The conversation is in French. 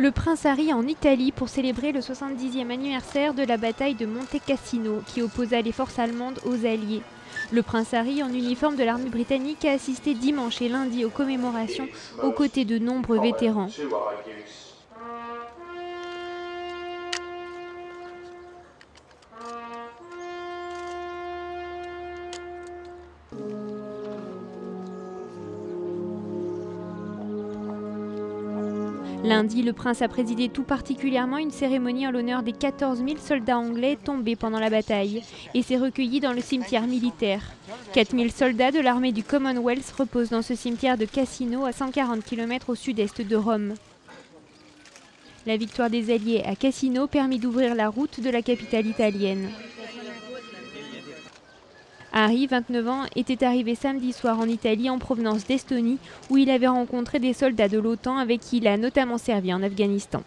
le prince Harry en Italie pour célébrer le 70e anniversaire de la bataille de Monte Cassino, qui opposa les forces allemandes aux Alliés. Le prince Harry, en uniforme de l'armée britannique, a assisté dimanche et lundi aux commémorations aux côtés de nombreux vétérans. Lundi, le prince a présidé tout particulièrement une cérémonie en l'honneur des 14 000 soldats anglais tombés pendant la bataille et s'est recueilli dans le cimetière militaire. 4 000 soldats de l'armée du Commonwealth reposent dans ce cimetière de Cassino, à 140 km au sud-est de Rome. La victoire des Alliés à Cassino permit d'ouvrir la route de la capitale italienne. Harry, 29 ans, était arrivé samedi soir en Italie en provenance d'Estonie, où il avait rencontré des soldats de l'OTAN avec qui il a notamment servi en Afghanistan.